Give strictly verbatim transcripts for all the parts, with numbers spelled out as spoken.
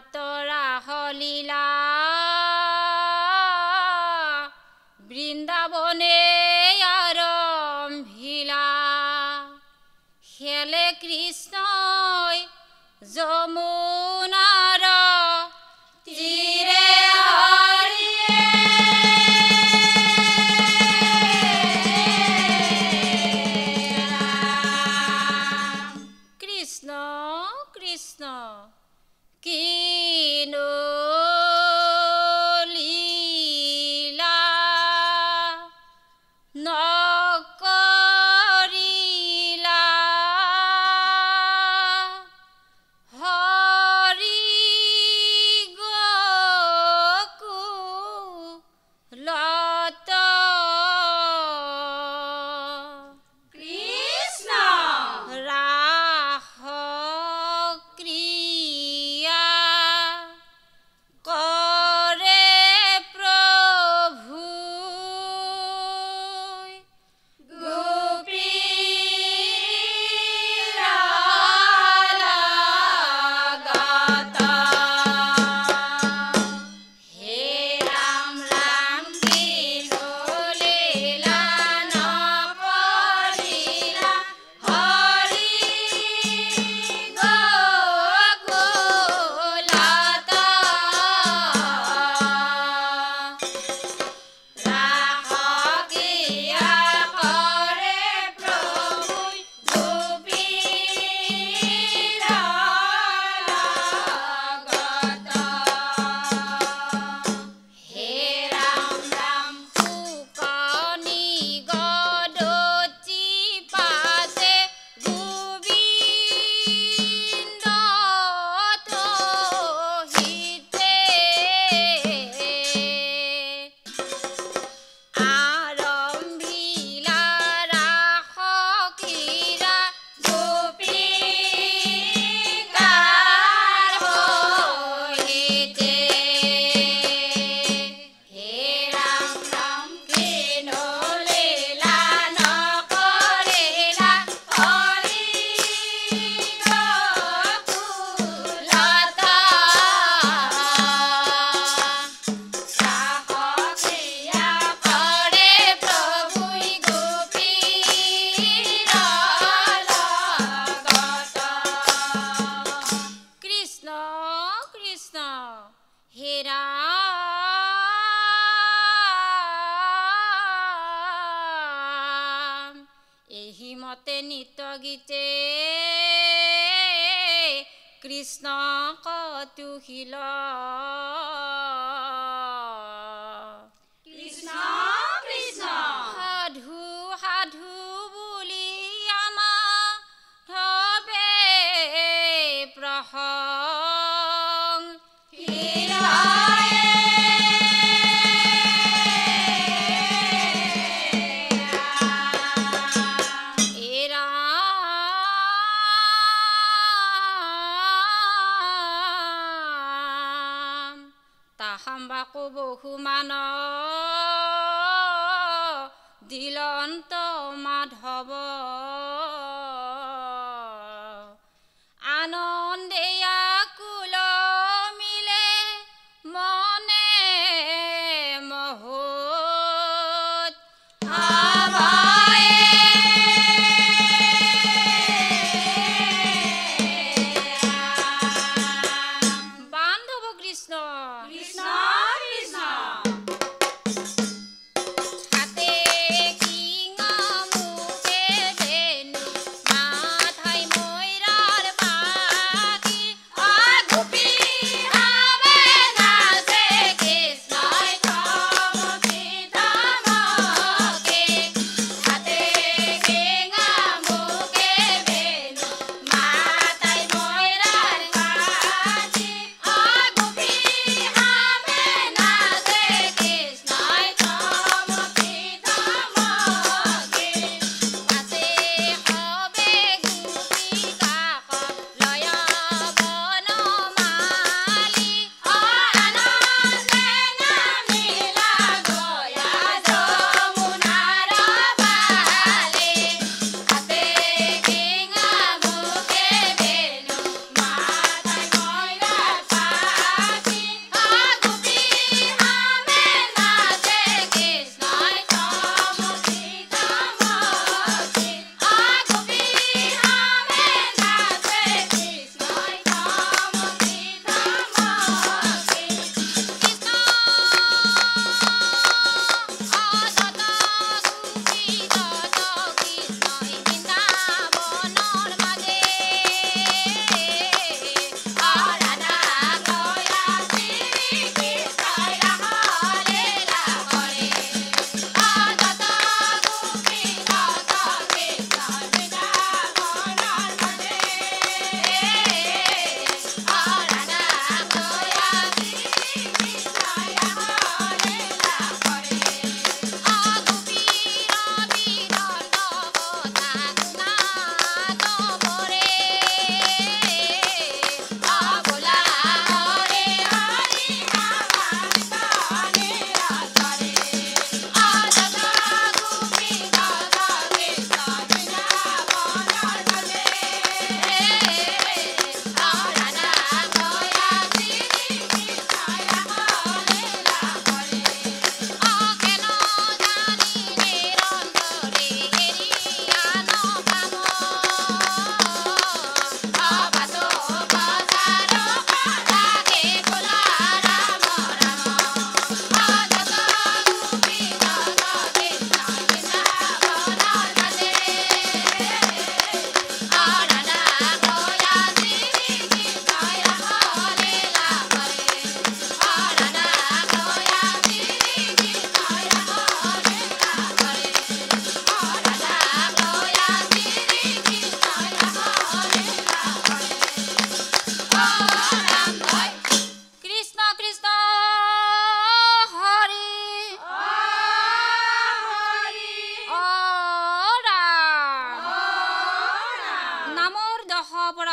মাতরা হলিলা বৃন্দাবনে আরম্ভিলা হেলে কৃষ্ণ যমুনা গীতে কৃষ্ণ কতুহিল কৃষ্ণ কৃষ্ণ সাধু সাধু বুলি আমাৰ ধবে প্ৰহ তাহাম্বাকো বহু মান দিলন্ত মাধৱ আনন্দে আকুল মিলে মনে মহৎ বান্ধৱ কৃষ্ণ কৃষ্ণ কৃষ্ণ হাতে কিঙা মুখে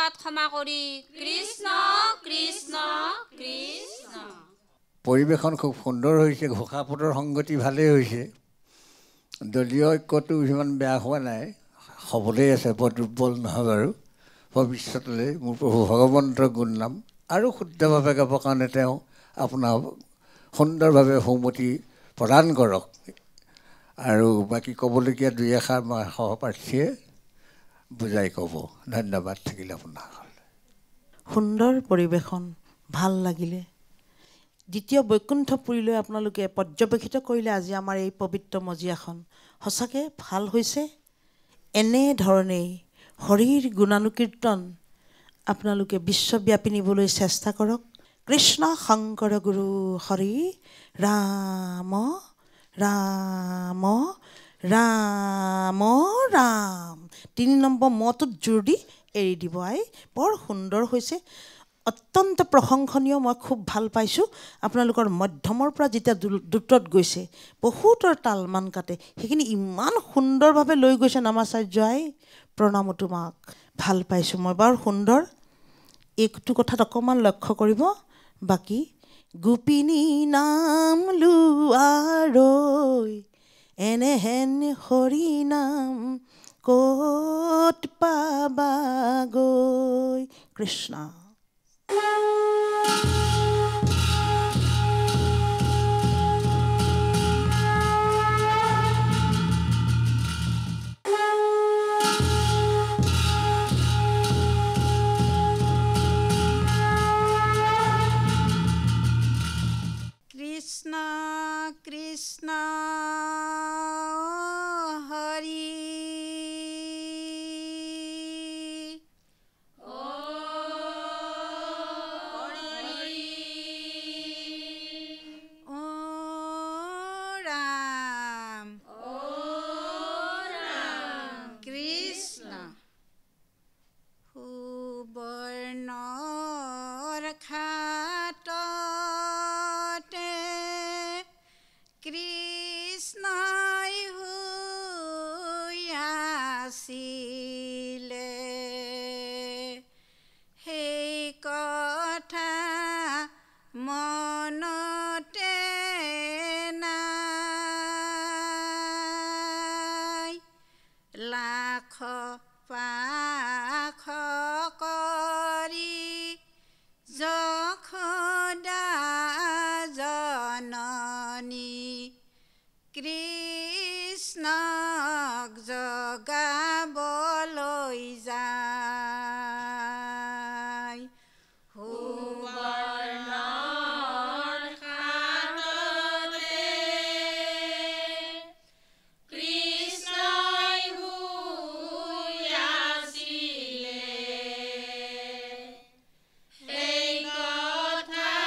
জগন্নাথ ক্ষমা করি কৃষ্ণ কৃষ্ণ কৃষ্ণ পরিবেশন খুব সুন্দর হইছে ঘোষাপটৰ সংগতি ভালে হইছে দলীয় ঐক্যটো ইমান বেয়া হোৱা নাই হবলে আছে বৰ দুৰ্বল নহয় আৰু ভৱিষ্যতলে মোৰ প্ৰভু ভগৱন্তৰ গুণ নাম আৰু শুদ্ধভাৱে গাব কাৰণে তেওঁ আপোনাৰ সুন্দৰভাৱে হোমতি প্ৰদান কৰক আৰু বাকি কবলকিয়া দুই এখাৰ মই সহপাঠীয়ে বুজাই কব ধন্যবাদ থাকিলে আপোনাক সুন্দৰ পৰিবেশন ভাল লাগিলে দ্বিতীয় বৈকুণ্ঠপুৰীলৈ আপোনালোকে পৰ্যবেক্ষিত কৰিলে আজি আমাৰ এই পবিত্ৰ মজিয়াখন হসাকে ভাল হৈছে এনে ধৰণে হৰিৰ গুণানুকীৰ্তন আপোনালোকে বিশ্বব্যাপী নিবলৈ চেষ্টা কৰক কৃষ্ণ শংকৰ গুৰু হৰি ৰাম ৰাম ৰাম ৰাম তিনি নম্বৰ মতত জোৰ দি এৰি দিব আই বৰ সুন্দৰ হৈছে অত্যন্ত প্ৰশংসনীয় মই খুব ভাল পাইছো আপোনালোকৰ মধ্যমৰ পৰা যেতিয়া দুটত গৈছে বহুতৰ তালমান কাটে হেখিনি ইমান সুন্দৰভাৱে লৈ গৈছে নামাচাৰ্যই প্ৰণাম তোমাক ভাল পাইছো মই বৰ সুন্দৰ একটু কথা অকমান লক্ষ্য কৰিব বাকি গোপিনী নাম লুৱাৰৈ এনেহেন হৰি নাম ক'ত পাবাগৈ Krishna Krishna, Krishna, Hari, Oh Hari, Oh Ram, Oh Ram, Krishna, who born or Krishna huyaasile hei kotha monote nai lakho pakho kori jokhoda janani Krishna jagaboloi jai hubarnor khatote Krishna huyasile ei kotha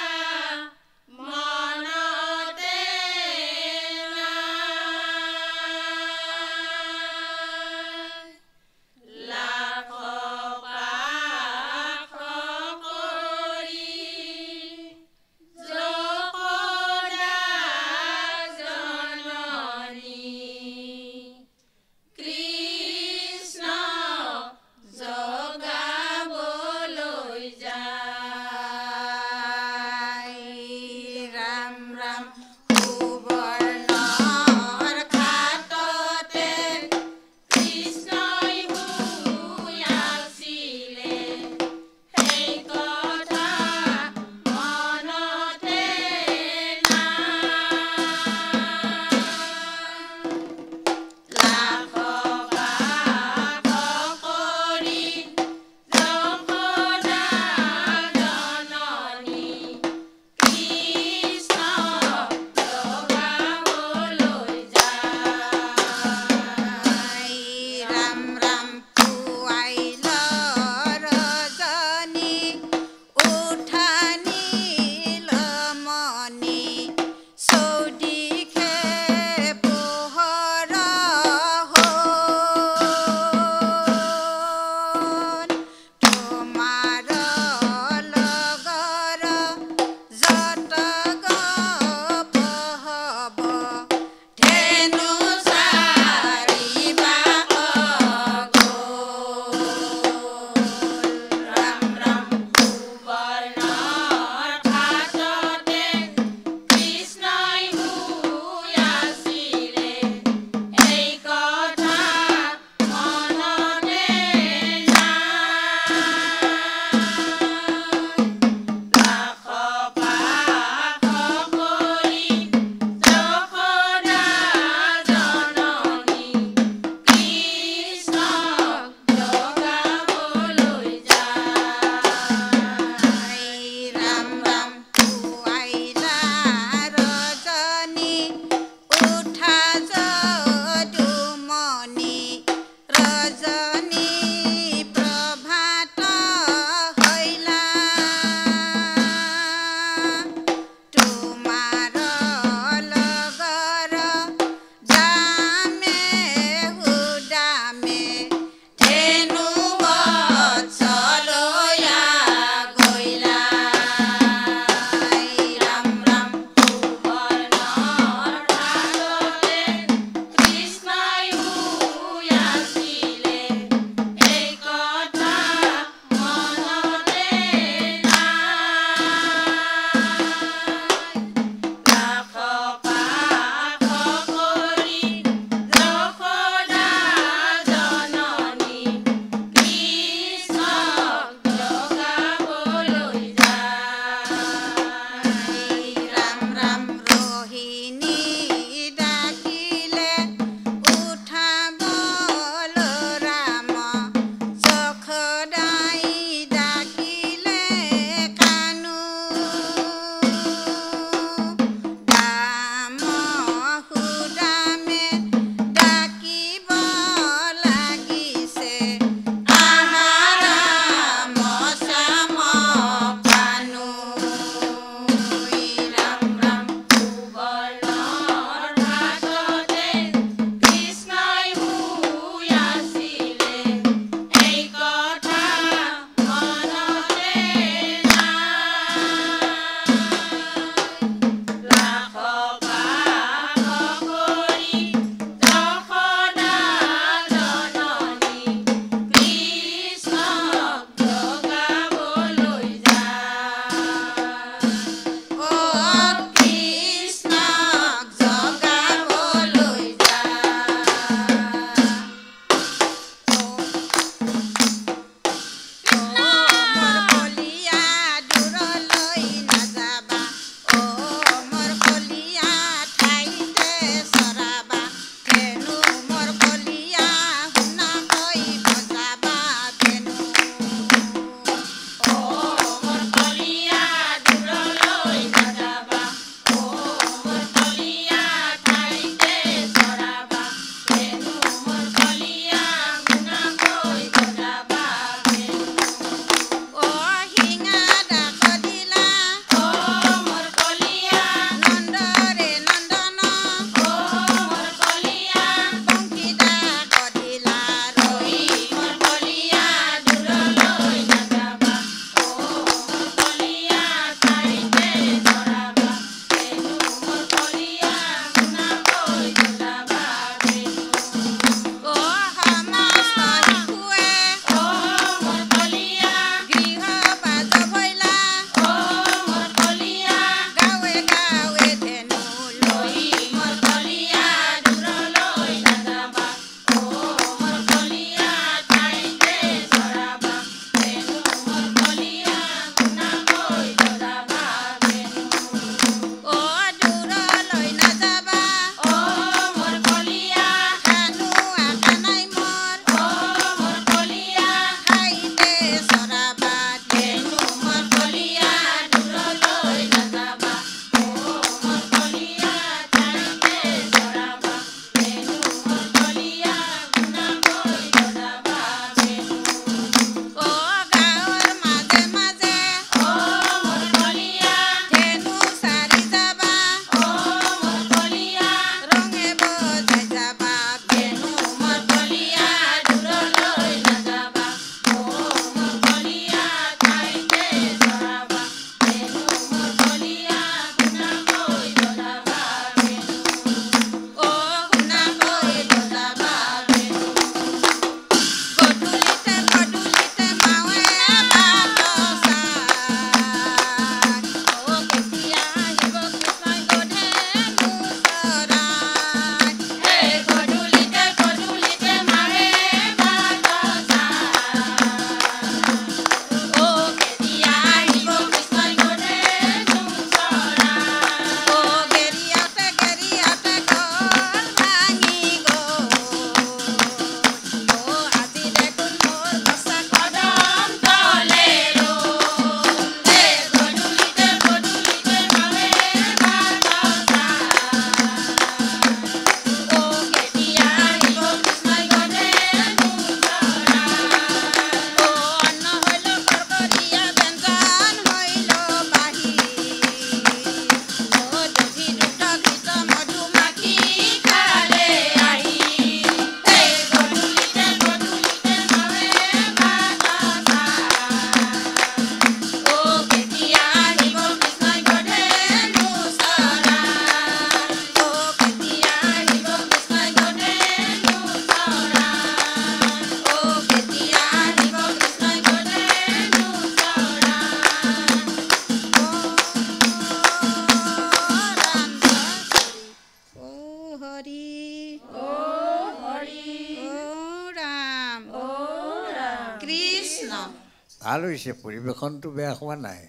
ভাল হৈছে পৰিবেশনটো বেয়া হোৱা নাই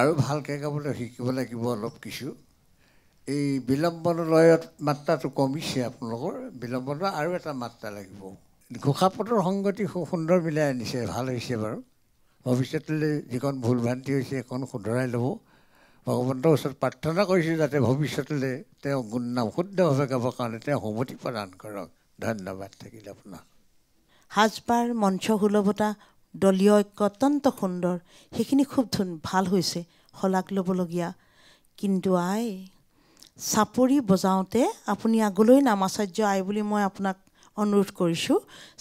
আৰু ভালকে গাবলৈ শিকিব লাগিব অলপ কিছু এই বিলম্বন লয়ত মাত্ৰাটো কমিছে আপোনালোকৰ বিলম্বন আৰু এটা মাত্ৰা লাগিব ঘোষাপটৰ সংগতি খুব সুন্দৰ মিলাই আনিছে ভাল হৈছে বাৰু ভৱিষ্যতলৈ যিকোন ভুল ভ্ৰান্তি হৈছে কোন শুধৰাই লব ভগৱন্তৰ ওচৰত প্ৰাৰ্থনা কৰিছো যাতে ভৱিষ্যতলৈ তেওঁ গুণ নাম শুদ্ধভাৱে গাব কাৰণে তেওঁ সমতি প্ৰদান কৰক ধন্যবাদ থাকিল আপোনাক হাজপাৰ মঞ্চ হুলবতা দলীয় অত্যন্ত সুন্দৰ হেখিনি খুব ধুন ভাল হৈছে হলাক লবলগিয়া কিন্তু আই সাপৰি বজাওতে আপুনি আগলৈ নামাচাৰ্য আই বুলি মই আপোনাক অনুৰোধ কৰিছো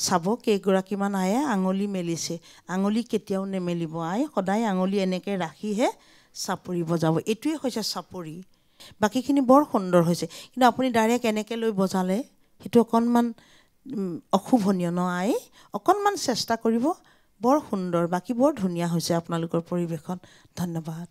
সাব কেগৰাকী মান আয়ে আঙুলি মেলিছে আঙুলি কেতিয়াও নেমেলিব আই সদায় আঙুলি এনেকৈ ৰাখিহে সাপৰি বজাব এটোই হৈছে সাপৰি বাকিখিনি বৰ সুন্দৰ হৈছে কিন্তু আপুনি ডাইৰেক্ট এনেকৈ লৈ বজালে হেতু অকনমান অখুভনীয় ন আই অকনমান চেষ্টা কৰিব বৰ সুন্দৰ বাকি বৰ ধুনিয়া হৈছে আপোনালোকৰ পৰিবেশন ধন্যবাদ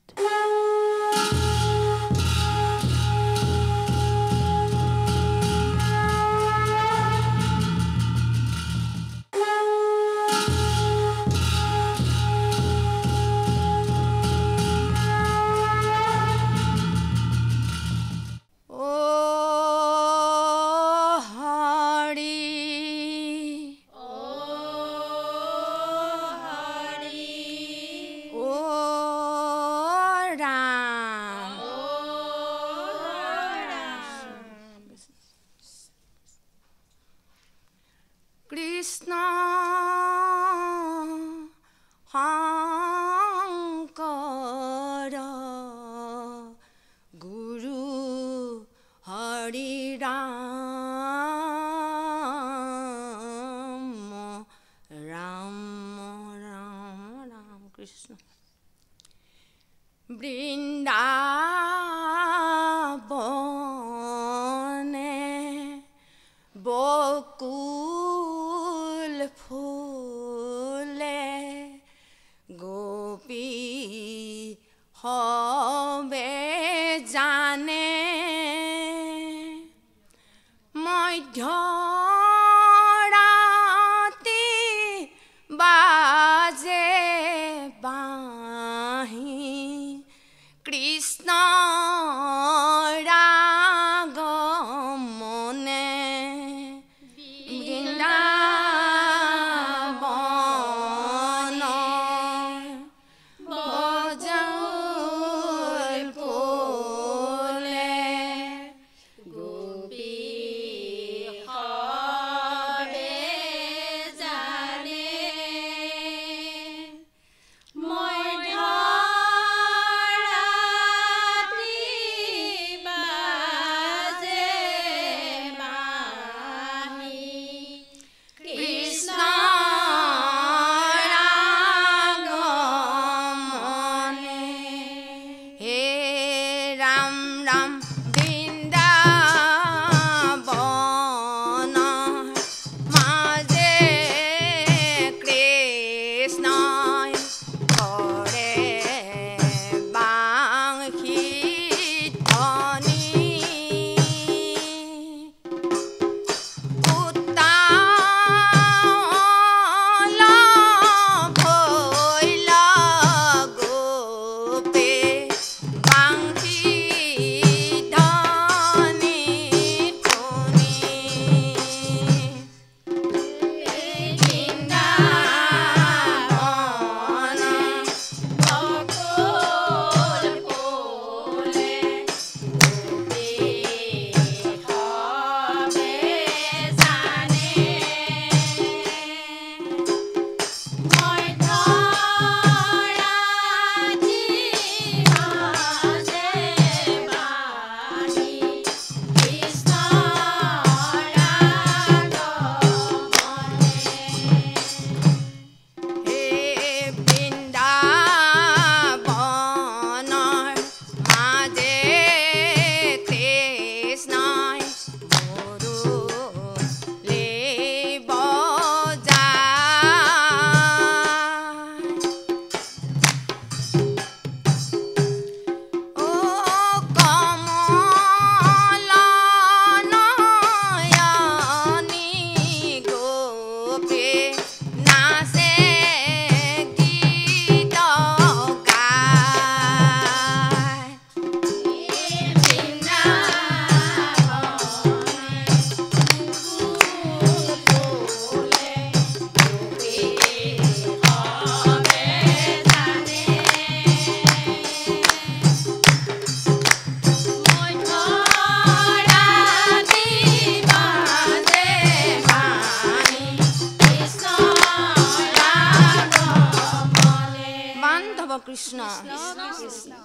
Krishna, Krishna, Krishna.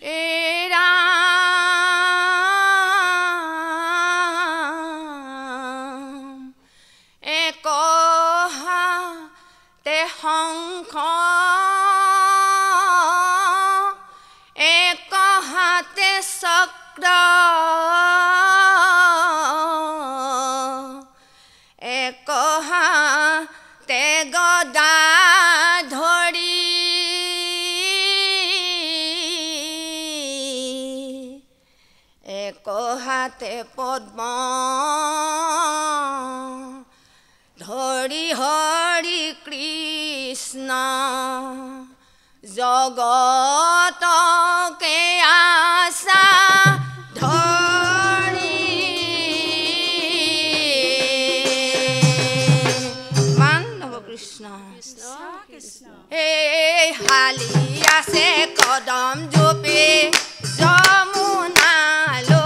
Hey, Ram, hey, Koha, te Hong Kong, hey, Koha, te Sakra, hey, Koha, te Goda. Kohate Padma Dhari Hari Krishna Jagata Ke Asa Dhari Man Nava Krishna Krishna Krishna Hey Haliya Se Kadam Jupi Jamuna Lo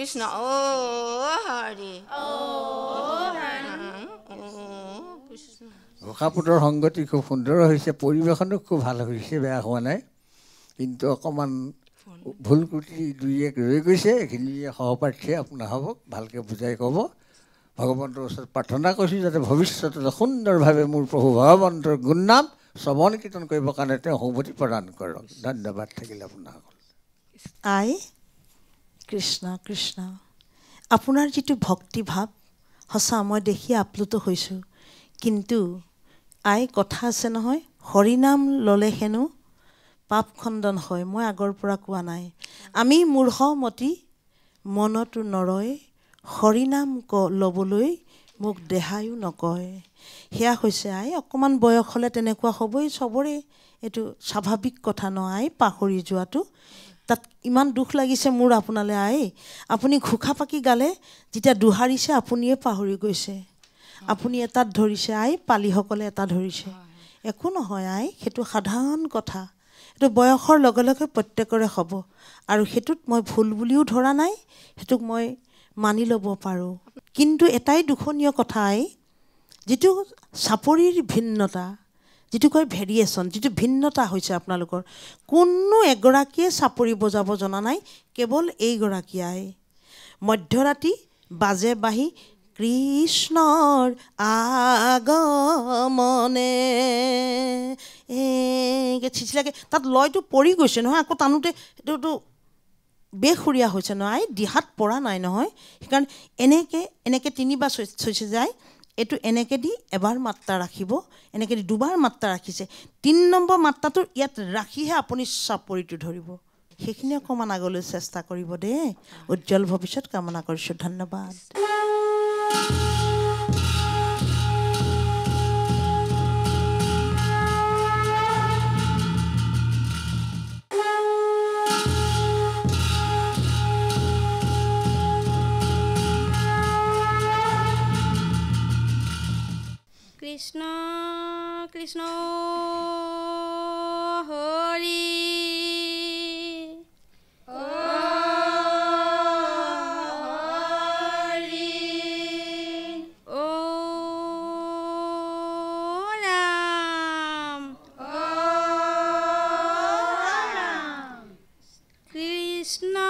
Krishna, oh Hari, oh Hari, oh Krishna. Kaputar hangati ko fundar hoyse poribekhano ko bhalo hoyse beya howa nai. Kintu okoman bhul kruti dui ek roi goise khini hobarte apna hobo bhalke bujai kobo. Bhagavantor osor pathana kosi jate bhavishyatole sundor bhabe mur prabhu Bhagavantor gunnam shravan kirtan koribo karone teo hoboti pradan korok. Dhanyabad thakil apna hol. I Krishna, Krishna. Apunar jitu bhakti bhab, hosa moi dekhi apluto hoisu. Kintu, I kotha ase nohoy, Hari naam lole heno, pap khandan hoy, moi agor pora koa nai. Ami murha moti, monotu noroi, Hari naam ko loboloi, mok dehayu nokoy. Heya hoise I, okoman boyok hole tenekua hoboi, sobore etu swabhavik kotha no I, pahori joatu. That iman dukh lagise mur apunale ae apuni khukha paki gale jita duharise apuniye pahori goise apuni eta dhorise ae pali hokole eta dhorise eku nohoy ae hetu sadhan kotha etu boyokhor loge loge prottekore hobo aru hetut moi phul buliu dhora nai hetuk moi mani lobo paru kintu etai dukhoniyo kotha ae jitu saporir bhinnota Jitu koi variation, jitu bhinnota hoise apnalokor. Konno egoraki sapori bojabo jana nai, kebol ei goraki ae. Madhyarati baje bahi Krishnor agamone. E ke chichlage tat loytu pori goise no ako tanute etu etu behuriya hoise no ae dihat pora nai no hoy. Kan eneke eneke tinibar hoise jay. এটু এনেকে দি এবাৰ মাত্ৰা ৰাখিব এনেকে দি দুবাৰ মাত্ৰা ৰাখিছে তিনি নম্বৰ মাত্ৰাটো ইয়াত ৰাখিহে আপুনি সাপৰিটো ধৰিব সেইখিনি অকমান আগলৈ চেষ্টা কৰিব দে উজ্জ্বল ভৱিষ্যৎ কামনা কৰিছো ধন্যবাদ Krishna, Krishna, Hari, oh, Hari, oh, Ram, oh, Ram, Krishna.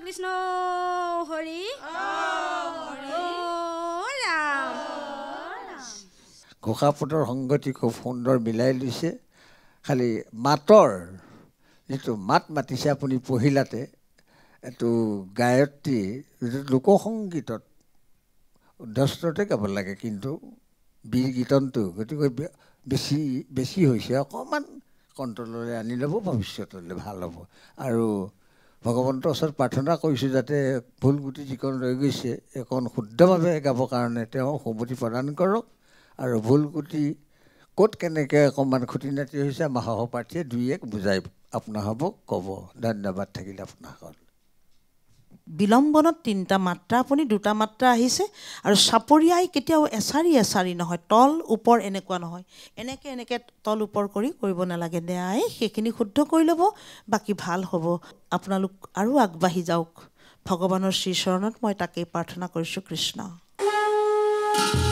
Krishna Hari Ram Kokhaputor Hongotiko Fondor Milai Luce Hali Mator Little Mat Matisapuni Pohilate to Gayati Luko Hongitot does not take up like a kinto be get on to Bessie Bessie Hosea common controller and in the Halavo Aru ভগৱন্তৰ ওচৰত প্ৰাৰ্থনা কৰিছোঁ যাতে ভুল গুটি যিকোন ৰৈ গৈছে একন শুদ্ধভাৱে গাব কাৰণে তেওঁ সমতি প্ৰদান কৰক আৰু ভুল গুটি কোট কেনেকৈ কমান খুটি নাতি হৈছে মহাহ পাঠিয়ে দুই এক বুজাই আপনা হ'ব কব ধন্যবাদ থাকিল আপোনাক বিলম্বনত তিনটা মাত্রা আপুনি দুটা মাত্রা আহিছে আৰু সাপৰিয়াই কেতিয়াও এছাৰি এছাৰি নহয় তল উপর এনেকুৱা নহয় এনেকে এনেকে তল উপর কৰি কৰিব নালাগে দেয়াই সেখিনি শুদ্ধ কৰি লব বাকি ভাল হ'ব আপোনালোক আৰু আগবাঢ়ি যাওক ভগৱানৰ শ্ৰী চৰণত মই তাকে প্ৰাৰ্থনা কৰিছো কৃষ্ণ